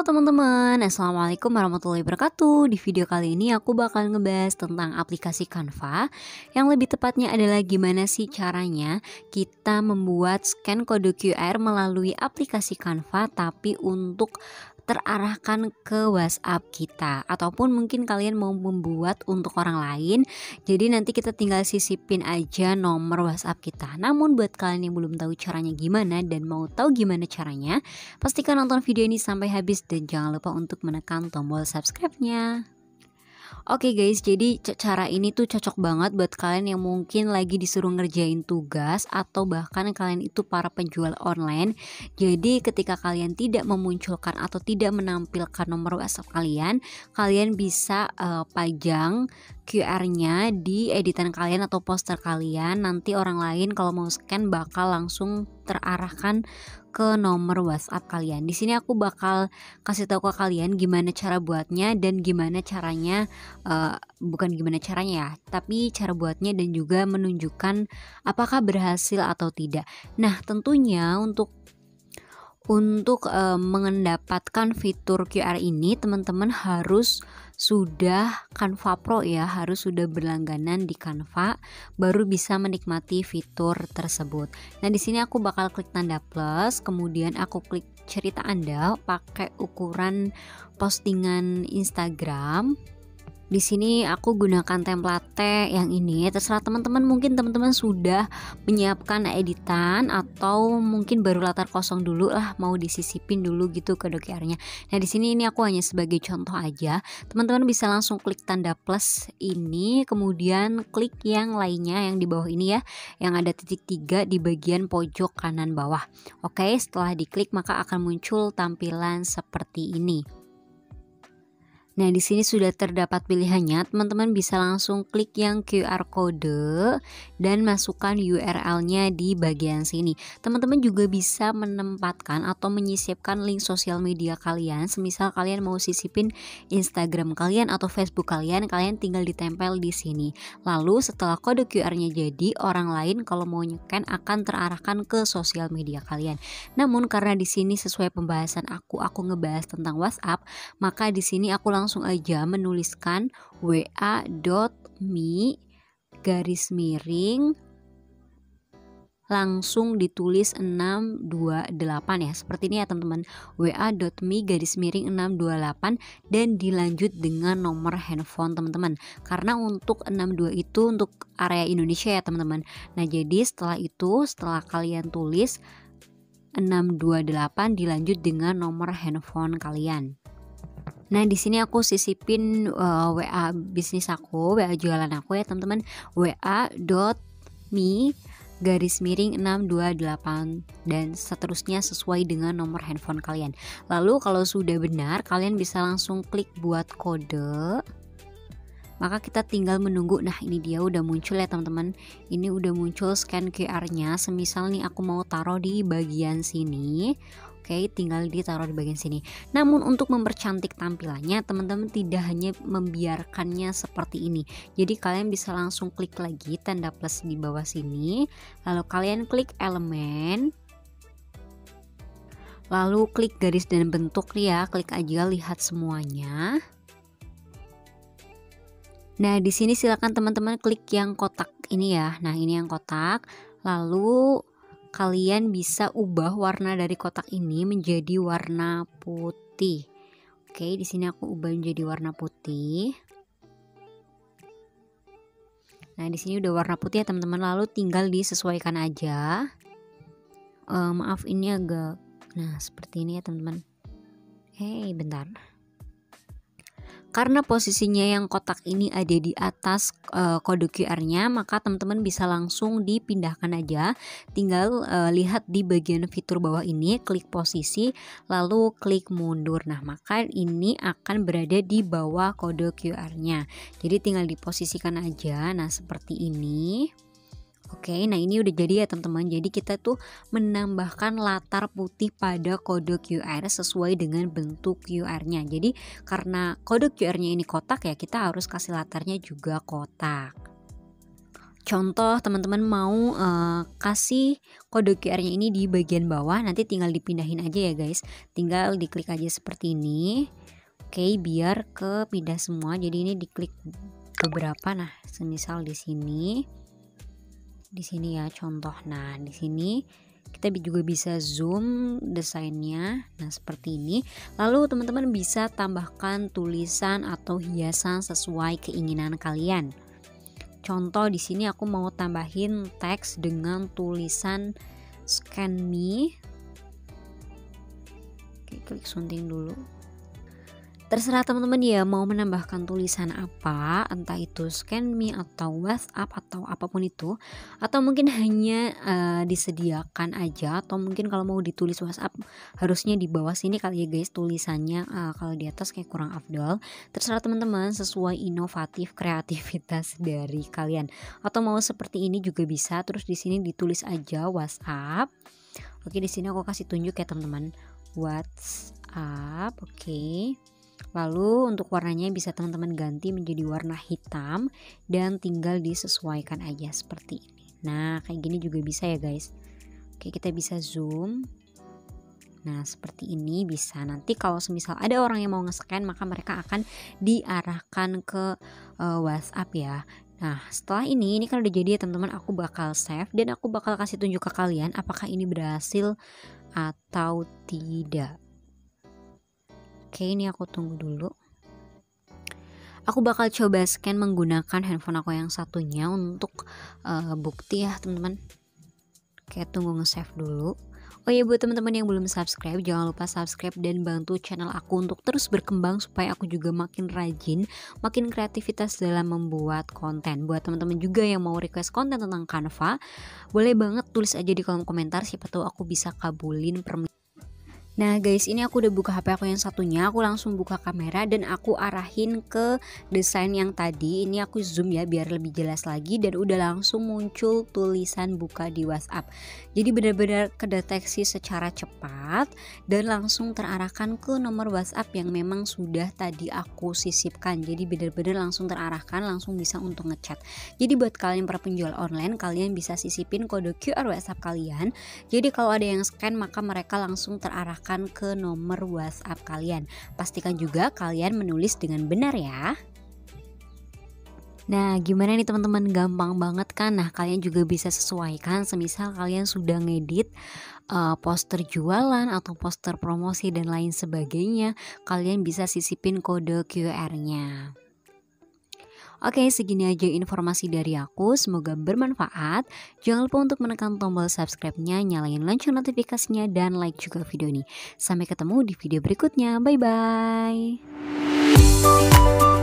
Halo teman-teman, Assalamualaikum warahmatullahi wabarakatuh. Di video kali ini aku bakal ngebahas tentang aplikasi Canva. Yang lebih tepatnya adalah gimana sih caranya kita membuat scan kode QR melalui aplikasi Canva, tapi untuk terarahkan ke WhatsApp kita, ataupun mungkin kalian mau membuat untuk orang lain. Jadi nanti kita tinggal sisipin aja nomor WhatsApp kita. Namun buat kalian yang belum tahu caranya gimana dan mau tahu gimana caranya, pastikan nonton video ini sampai habis dan jangan lupa untuk menekan tombol subscribe-nya. Oke guys, jadi cara ini tuh cocok banget buat kalian yang mungkin lagi disuruh ngerjain tugas, atau bahkan kalian itu para penjual online. Jadi ketika kalian tidak memunculkan atau tidak menampilkan nomor WhatsApp kalian, kalian bisa pajang QR-nya di editan kalian atau poster kalian. Nanti orang lain kalau mau scan bakal langsung terarahkan ke nomor WhatsApp kalian. Di sini aku bakal kasih tahu ke kalian gimana cara buatnya dan gimana caranya, bukan gimana caranya ya, tapi cara buatnya dan juga menunjukkan apakah berhasil atau tidak. Nah, tentunya untuk mendapatkan fitur QR ini, teman-teman harus sudah Canva Pro ya, harus sudah berlangganan di Canva baru bisa menikmati fitur tersebut. Nah, di sini aku bakal klik tanda plus, kemudian aku klik cerita Anda pakai ukuran postingan Instagram. Di sini aku gunakan template yang ini. Terserah teman-teman, mungkin teman-teman sudah menyiapkan editan atau mungkin baru latar kosong dulu lah, mau disisipin dulu gitu ke QR-nya. Nah, di sini ini aku hanya sebagai contoh aja. Teman-teman bisa langsung klik tanda plus ini, kemudian klik yang lainnya yang di bawah ini ya, yang ada titik 3 di bagian pojok kanan bawah. Oke, setelah diklik maka akan muncul tampilan seperti ini. Nah, di sini sudah terdapat pilihannya. Teman-teman bisa langsung klik yang QR kode dan masukkan URL-nya di bagian sini. Teman-teman juga bisa menempatkan atau menyisipkan link sosial media kalian. Semisal kalian mau sisipin Instagram kalian atau Facebook kalian, kalian tinggal ditempel di sini. Lalu setelah kode QR-nya jadi, orang lain kalau mau nyekan akan terarahkan ke sosial media kalian. Namun karena di sini sesuai pembahasan aku ngebahas tentang WhatsApp, maka di sini aku langsung aja menuliskan wa.me/, langsung ditulis 628 ya, seperti ini ya teman-teman, wa.me/628, dan dilanjut dengan nomor handphone teman-teman, karena untuk 62 itu untuk area Indonesia ya teman-teman. Nah, jadi setelah itu, setelah kalian tulis 628 dilanjut dengan nomor handphone kalian. Nah, di sini aku sisipin WA bisnis aku, WA jualan aku ya teman-teman, wa.me/628 dan seterusnya sesuai dengan nomor handphone kalian. Lalu kalau sudah benar, kalian bisa langsung klik buat kode. Maka kita tinggal menunggu. Nah, ini dia udah muncul ya teman-teman. Ini udah muncul scan QR-nya. Semisal nih aku mau taruh di bagian sini. Oke, tinggal ditaruh di bagian sini. Namun untuk mempercantik tampilannya, teman-teman tidak hanya membiarkannya seperti ini. Jadi kalian bisa langsung klik lagi tanda plus di bawah sini. Lalu kalian klik elemen. Lalu klik garis dan bentuk ya. Klik aja lihat semuanya. Nah, di sini silakan teman-teman klik yang kotak ini ya. Nah, ini yang kotak. Lalu kalian bisa ubah warna dari kotak ini menjadi warna putih. Oke, di sini aku ubah menjadi warna putih. Nah, di sini udah warna putih ya teman-teman. Lalu tinggal disesuaikan aja. Maaf, ini agak. Nah, seperti ini ya teman-teman. Bentar. Karena posisinya yang kotak ini ada di atas kode QR-nya, maka teman-teman bisa langsung dipindahkan aja. Tinggal lihat di bagian fitur bawah ini, klik posisi, lalu klik mundur. Nah, maka ini akan berada di bawah kode QR-nya. Jadi tinggal diposisikan aja. Nah, seperti ini. Oke, nah ini udah jadi ya teman-teman. Jadi kita tuh menambahkan latar putih pada kode QR sesuai dengan bentuk QR-nya. Jadi karena kode QR-nya ini kotak ya, kita harus kasih latarnya juga kotak. Contoh teman-teman mau kasih kode QR-nya ini di bagian bawah, nanti tinggal dipindahin aja ya guys. Tinggal diklik aja seperti ini. Oke, biar kepindah semua. Jadi ini diklik beberapa. Nah, semisal di sini ya contoh. Nah, di sini kita juga bisa zoom desainnya. Nah, seperti ini. Lalu teman-teman bisa tambahkan tulisan atau hiasan sesuai keinginan kalian. Contoh di sini aku mau tambahin teks dengan tulisan scan me. Oke, klik sunting dulu. Terserah teman-teman ya mau menambahkan tulisan apa, entah itu scan me atau WhatsApp atau apapun itu, atau mungkin hanya disediakan aja, atau mungkin kalau mau ditulis WhatsApp harusnya di bawah sini kali ya guys tulisannya, kalau di atas kayak kurang afdol. Terserah teman-teman sesuai inovatif kreativitas dari kalian. Atau mau seperti ini juga bisa, terus di sini ditulis aja WhatsApp. Oke, di sini aku kasih tunjuk ya teman-teman. WhatsApp. Oke. Lalu untuk warnanya bisa teman-teman ganti menjadi warna hitam dan tinggal disesuaikan aja seperti ini. Nah, kayak gini juga bisa ya guys. Oke, kita bisa zoom. Nah, seperti ini bisa. Nanti kalau semisal ada orang yang mau nge-scan, maka mereka akan diarahkan ke WhatsApp ya. Nah, setelah ini kan udah jadi ya teman-teman, aku bakal save dan aku bakal kasih tunjuk ke kalian apakah ini berhasil atau tidak. Oke, ini aku tunggu dulu. Aku bakal coba scan menggunakan handphone aku yang satunya untuk bukti ya teman-teman. Oke, tunggu nge-save dulu. Oh iya, buat teman-teman yang belum subscribe, jangan lupa subscribe dan bantu channel aku untuk terus berkembang supaya aku juga makin rajin, makin kreativitas dalam membuat konten. Buat teman-teman juga yang mau request konten tentang Canva, boleh banget tulis aja di kolom komentar, siapa tahu aku bisa kabulin permintaan. Nah guys, ini aku udah buka HP aku yang satunya, aku langsung buka kamera dan aku arahin ke desain yang tadi. Ini aku zoom ya biar lebih jelas lagi dan udah langsung muncul tulisan buka di WhatsApp. Jadi benar-benar kedeteksi secara cepat dan langsung terarahkan ke nomor WhatsApp yang memang sudah tadi aku sisipkan. Jadi benar-benar langsung terarahkan, langsung bisa untuk ngechat. Jadi buat kalian para penjual online, kalian bisa sisipin kode QR WhatsApp kalian. Jadi kalau ada yang scan maka mereka langsung terarahkan ke nomor WhatsApp kalian. Pastikan juga kalian menulis dengan benar ya. Nah, gimana nih teman-teman, gampang banget kan? Nah, kalian juga bisa sesuaikan semisal kalian sudah ngedit poster jualan atau poster promosi dan lain sebagainya, kalian bisa sisipin kode QR-nya. Oke, segini aja informasi dari aku, semoga bermanfaat. Jangan lupa untuk menekan tombol subscribe-nya, nyalain lonceng notifikasinya, dan like juga video ini. Sampai ketemu di video berikutnya, bye-bye.